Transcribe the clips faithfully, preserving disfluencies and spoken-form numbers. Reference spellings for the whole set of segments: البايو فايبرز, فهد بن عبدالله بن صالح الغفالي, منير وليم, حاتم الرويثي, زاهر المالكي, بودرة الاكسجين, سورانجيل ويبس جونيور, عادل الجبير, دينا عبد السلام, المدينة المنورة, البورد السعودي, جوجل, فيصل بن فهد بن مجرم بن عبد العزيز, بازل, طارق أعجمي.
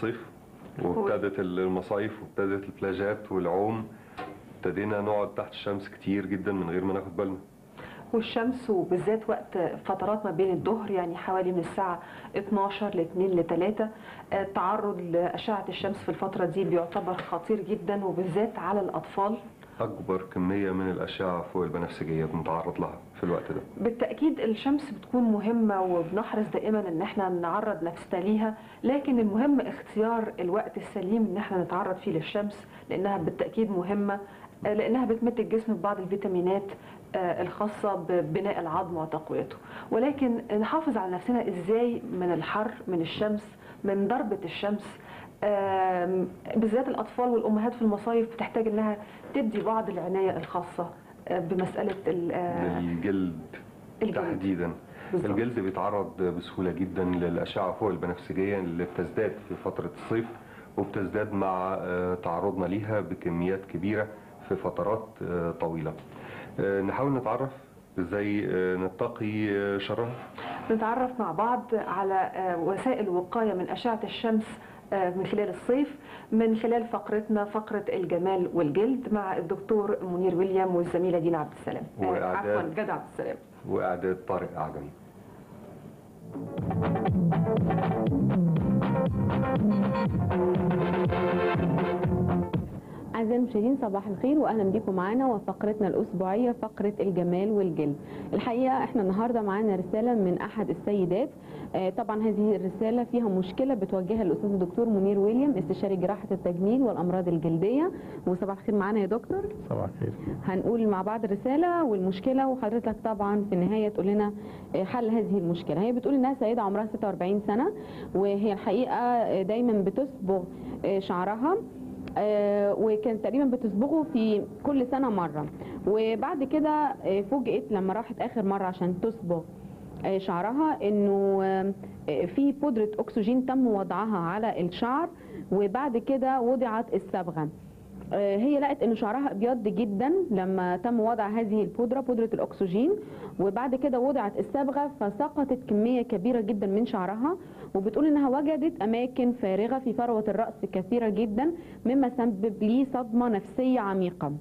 صيف وابتدت المصايف وابتدت البلاجات والعوم، ابتدينا نقعد تحت الشمس كتير جدا من غير ما ناخد بالنا. والشمس وبالذات وقت فترات ما بين الظهر، يعني حوالي من الساعة اتناشر ل اتنين ل تلاتة، تعرض لأشعة الشمس في الفترة دي بيعتبر خطير جدا، وبالذات على الأطفال. أكبر كمية من الأشعة فوق البنفسجية بنتعرض لها في الوقت ده. بالتأكيد الشمس بتكون مهمة وبنحرص دائما إن احنا نعرض نفسنا ليها، لكن المهم اختيار الوقت السليم إن احنا نتعرض فيه للشمس، لأنها بالتأكيد مهمة، لأنها بتمد الجسم ببعض الفيتامينات الخاصة ببناء العظم وتقويته. ولكن نحافظ على نفسنا إزاي من الحر، من الشمس، من ضربة الشمس. بالذات الأطفال والأمهات في المصايف بتحتاج إنها تدي بعض العناية الخاصة بمسألة الجلد تحديدا. الجلد بيتعرض بسهولة جدا للأشعة فوق البنفسجية اللي بتزداد في فترة الصيف، وبتزداد مع تعرضنا ليها بكميات كبيرة في فترات طويلة. نحاول نتعرف ازاي نتقي شرها. نتعرف مع بعض على وسائل وقاية من أشعة الشمس من خلال الصيف من خلال فقرتنا، فقرة الجمال والجلد مع الدكتور منير وليم والزميلة دينا عبد السلام، عفوا جدع عبد السلام، وإعداد طارق أعجمي. أعزائي المشاهدين صباح الخير وأهلا بيكم معانا وفقرتنا الأسبوعية فقرة الجمال والجلد. الحقيقة احنا النهاردة معانا رسالة من أحد السيدات، آه طبعا هذه الرسالة فيها مشكلة بتوجهها الأستاذ الدكتور منير وليم استشاري جراحة التجميل والأمراض الجلدية. وصباح الخير معانا يا دكتور. صباح الخير. هنقول مع بعض الرسالة والمشكلة وحضرتك طبعا في النهاية تقول لنا حل هذه المشكلة. هي بتقول إنها سيدة عمرها ستة وأربعين سنة، وهي الحقيقة دايما بتصبغ شعرها، آه وكانت تقريبا بتصبغه في كل سنه مره، وبعد كده آه فوجئت لما راحت اخر مره عشان تصبغ آه شعرها انه آه في بودره اكسجين تم وضعها على الشعر، وبعد كده وضعت الصبغه. آه هي لقت ان شعرها ابيض جدا لما تم وضع هذه البودره، بودره الاكسجين، وبعد كده وضعت الصبغه فسقطت كميه كبيره جدا من شعرها. وبتقول انها وجدت اماكن فارغه في فروه الراس كثيره جدا، مما سبب لي صدمه نفسيه عميقه.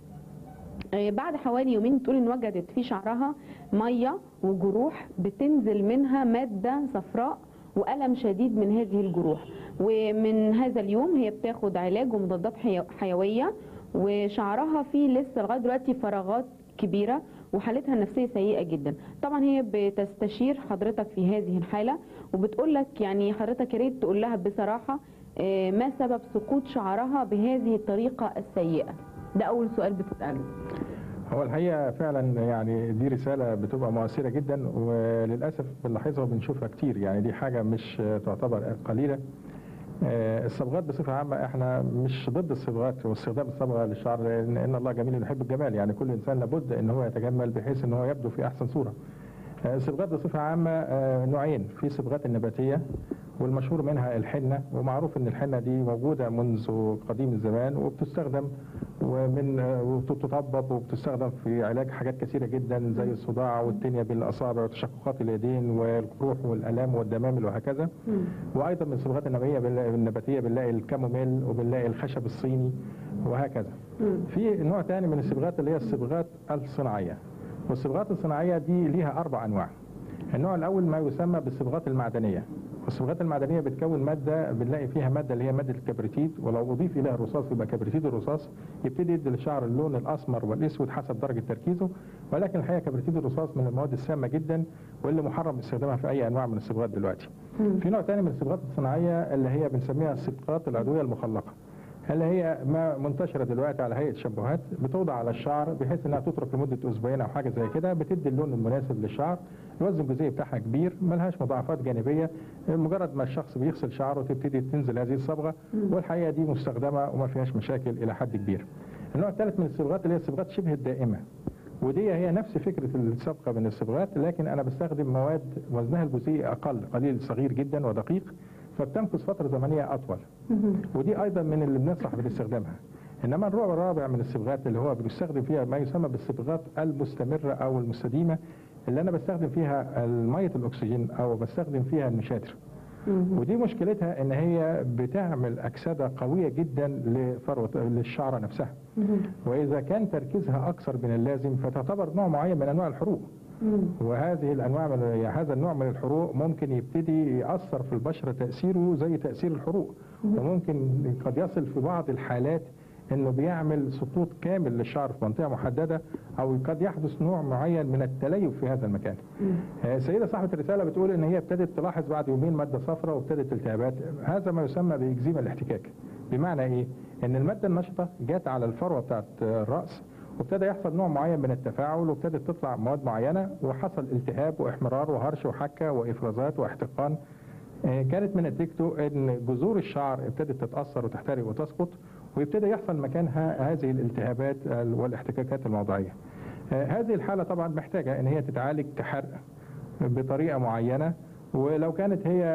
بعد حوالي يومين بتقول ان وجدت في شعرها ميه وجروح بتنزل منها ماده صفراء والم شديد من هذه الجروح، ومن هذا اليوم هي بتاخد علاج ومضادات حيويه، وشعرها فيه لسه لغايه دلوقتي فراغات كبيره، وحالتها النفسيه سيئه جدا. طبعا هي بتستشير حضرتك في هذه الحاله، وبتقول لك يعني حضرتك يا ريت تقول لها بصراحه ما سبب سقوط شعرها بهذه الطريقه السيئه. ده اول سؤال بتساله. هو الحقيقه فعلا يعني دي رساله بتبقى مؤثره جدا، وللاسف بنلاحظها وبنشوفها كتير، يعني دي حاجه مش تعتبر قليله. الصبغات بصفه عامه احنا مش ضد الصبغات واستخدام الصبغه للشعر، لان الله جميل يحب الجمال، يعني كل انسان لابد ان هو يتجمل بحيث ان هو يبدو في احسن صوره. الصبغات بصفه عامه نوعين، في صبغات النباتيه والمشهور منها الحنه، ومعروف ان الحنه دي موجوده منذ قديم الزمان وبتستخدم ومن وبتطبق وبتستخدم في علاج حاجات كثيره جدا زي الصداع والتنيه بين الاصابع وتشققات اليدين والجروح والالام والدمامل وهكذا. وايضا من الصبغات النباتيه النباتيه بنلاقي الكاموميل وبنلاقي الخشب الصيني وهكذا. في نوع ثاني من الصبغات اللي هي الصبغات الصناعيه، والصبغات الصناعيه دي ليها اربع انواع. النوع الاول ما يسمى بالصبغات المعدنيه، والصبغات المعدنيه بتكون ماده بنلاقي فيها ماده اللي هي ماده الكبريتيد، ولو اضيف اليها الرصاص يبقى كبريتيد الرصاص، يبتدي يدي للشعر اللون الاسمر والاسود حسب درجه تركيزه. ولكن الحقيقه كبريتيد الرصاص من المواد السامه جدا واللي محرم استخدامها في اي انواع من الصبغات دلوقتي. م. في نوع ثاني من الصبغات الصناعيه اللي هي بنسميها الصبغات العضويه المخلقه، اللي هي ما منتشره دلوقتي على هيئه شامبوهات بتوضع على الشعر بحيث انها تترك لمده اسبوعين او حاجه زي كده، بتدي اللون المناسب للشعر، الوزن الجزيئي بتاعها كبير، ملهاش مضاعفات جانبيه، مجرد ما الشخص بيغسل شعره تبتدي تنزل هذه الصبغه، والحقيقه دي مستخدمه وما فيهاش مشاكل الى حد كبير. النوع الثالث من الصبغات اللي هي الصبغات شبه الدائمه، ودي هي نفس فكره السابقه من الصبغات، لكن انا بستخدم مواد وزنها الجزيئي اقل قليل صغير جدا ودقيق، فبتمكث فتره زمنيه اطول، ودي ايضا من اللي بننصح باستخدامها. انما النوع الرابع من الصبغات اللي هو بيستخدم فيها ما يسمى بالصبغات المستمره او المستديمه، اللي انا بستخدم فيها ميه الاكسجين او بستخدم فيها المشاتر، ودي مشكلتها ان هي بتعمل اكسده قويه جدا لفروه للشعره نفسها. واذا كان تركيزها اكثر من اللازم فتعتبر نوع معين من انواع الحروق. وهذه الانواع من هذا النوع من الحروق ممكن يبتدي ياثر في البشره تاثيره زي تاثير الحروق، وممكن قد يصل في بعض الحالات انه بيعمل سقوط كامل للشعر في منطقه محدده، او قد يحدث نوع معين من التليف في هذا المكان. السيده صاحبه الرساله بتقول ان هي ابتدت تلاحظ بعد يومين ماده صفراء وابتدت التهابات، هذا ما يسمى باكزيما الاحتكاك. بمعنى ايه؟ ان الماده النشطه جت على الفروه بتاعت الراس وابتدى يحصل نوع معين من التفاعل، وابتدت تطلع مواد معينه وحصل التهاب واحمرار وهرش وحكه وافرازات واحتقان. كانت من نتيجته ان جذور الشعر ابتدت تتاثر وتحترق وتسقط، ويبتدى يحصل مكانها هذه الالتهابات والاحتكاكات الموضعيه. هذه الحاله طبعا محتاجه ان هي تتعالج كحرق بطريقه معينه، ولو كانت هي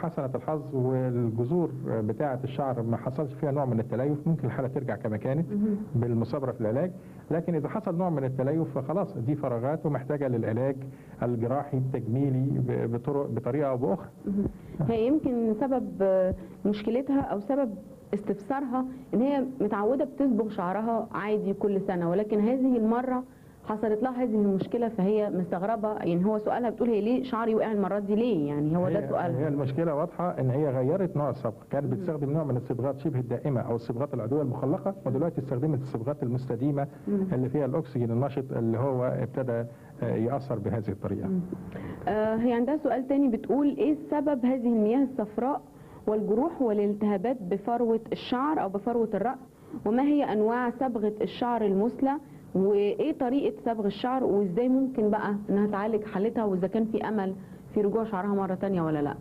حسنه الحظ والجذور بتاعه الشعر ما حصلش فيها نوع من التليف ممكن الحاله ترجع كما كانت بالمثابره في العلاج، لكن اذا حصل نوع من التليف فخلاص دي فراغات ومحتاجه للعلاج الجراحي التجميلي بطرق بطريقه او باخرى. هي يمكن سبب مشكلتها او سبب استفسارها ان هي متعوده بتصبغ شعرها عادي كل سنه، ولكن هذه المره حصلت لها هذه المشكله فهي مستغربه. يعني هو سؤالها بتقول هي ليه شعري وقع المره دي ليه؟ يعني هو ده سؤالها. هي المشكله واضحه ان هي غيرت نوع الصبغ، كانت بتستخدم نوع من الصبغات شبه الدائمه او الصبغات العضويه المخلقه، ودلوقتي استخدمت الصبغات المستديمه اللي فيها الاكسجين النشط اللي هو ابتدى يأثر بهذه الطريقه. آه هي عندها سؤال تاني بتقول ايه سبب هذه المياه الصفراء والجروح والالتهابات بفروة الشعر أو بفروة الرأس، وما هي أنواع صبغة الشعر المثلى، وإيه طريقة صبغ الشعر، وإزاي ممكن بقى إنها تعالج حالتها، وإذا كان في أمل في رجوع شعرها مرة تانية ولا لأ؟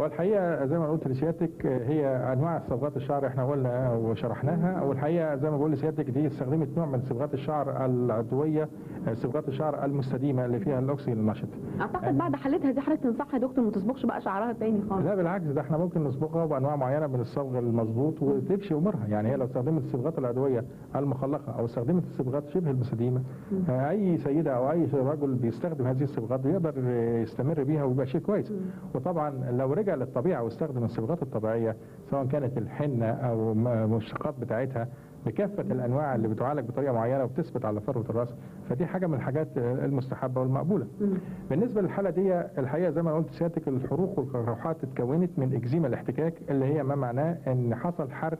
هو الحقيقة زي ما قلت لسيادتك هي أنواع صبغات الشعر إحنا قلنا وشرحناها، والحقيقة زي ما بقول لسيادتك دي استخدمت نوع من صبغات الشعر العضوية، صبغات الشعر المستديمة اللي فيها الأكسجين النشط. أعتقد يعني بعد حالتها دي حضرتك تنصحها يا دكتور ما تصبغش بقى شعرها تاني خالص؟ لا بالعكس، ده إحنا ممكن نصبغها بأنواع معينة من الصبغ المظبوط وتمشي أمورها. يعني هي لو استخدمت الصبغات العضوية المخلقة أو استخدمت الصبغات شبه المستديمة، أي سيدة أو أي رجل بيستخدم هذه الصبغات يقدر يستمر بيها ويبقى شيء كويس. وطبعا لو رجع للطبيعه واستخدم الصبغات الطبيعيه سواء كانت الحنه او المشتقات بتاعتها بكافه الانواع اللي بتعالج بطريقه معينه وبتثبت على فروه الراس، فدي حاجه من الحاجات المستحبه والمقبوله. بالنسبه للحاله دي الحقيقه زي ما قلت لسيادتك الحروق والجروحات اتكونت من اكزيما الاحتكاك، اللي هي ما معناه ان حصل حرق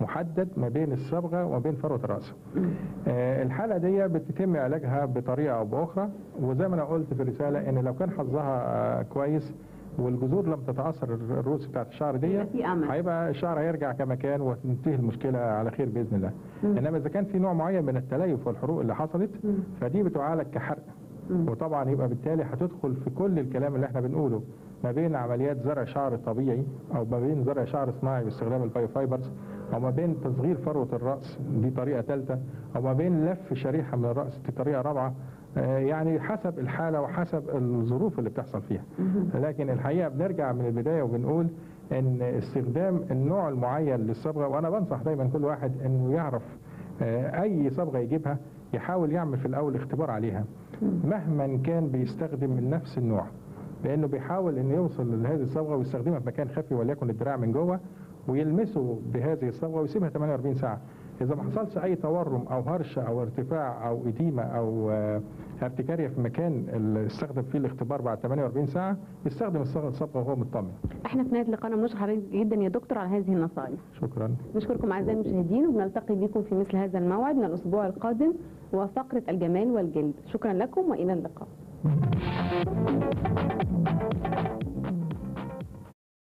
محدد ما بين الصبغه وما بين فروه الراس. الحاله دي بتتم علاجها بطريقه او باخرى، وزي ما انا قلت في الرساله ان لو كان حظها كويس والجذور لم تتاثر الرؤوس بتاعت الشعر دي هيبقى الشعر هيرجع كما كان وتنتهي المشكله على خير باذن الله. مم. انما اذا كان في نوع معين من التليف والحروق اللي حصلت مم. فدي بتعالج كحرق، وطبعا يبقى بالتالي هتدخل في كل الكلام اللي احنا بنقوله ما بين عمليات زرع شعر طبيعي او ما بين زرع شعر صناعي باستخدام البايو فايبرز، او ما بين تصغير فروه الراس دي طريقه ثالثه، او ما بين لف شريحه من الراس دي طريقه رابعه، يعني حسب الحالة وحسب الظروف اللي بتحصل فيها. لكن الحقيقة بنرجع من البداية وبنقول ان استخدام النوع المعين للصبغة، وانا بنصح دايما كل واحد انه يعرف اي صبغة يجيبها يحاول يعمل في الاول اختبار عليها مهما كان بيستخدم من نفس النوع، لانه بيحاول انه يوصل لهذه الصبغة ويستخدمها في مكان خفي وليكن الدراع من جوه ويلمسه بهذه الصبغة ويسيبها ثمانية وأربعين ساعة. إذا ما حصلش أي تورم أو هرش أو ارتفاع أو إديمة أو ارتكارية في مكان اللي استخدم فيه الاختبار بعد ثمانية وأربعين ساعة، يستخدم الصبغة وهو مطمن. إحنا في نهاية لقائنا بنشكر حضرتك جدا يا دكتور على هذه النصائح. شكرا. نشكركم أعزائي المشاهدين، وبنلتقي بكم في مثل هذا الموعد من الأسبوع القادم وفقرة الجمال والجلد. شكرا لكم وإلى اللقاء.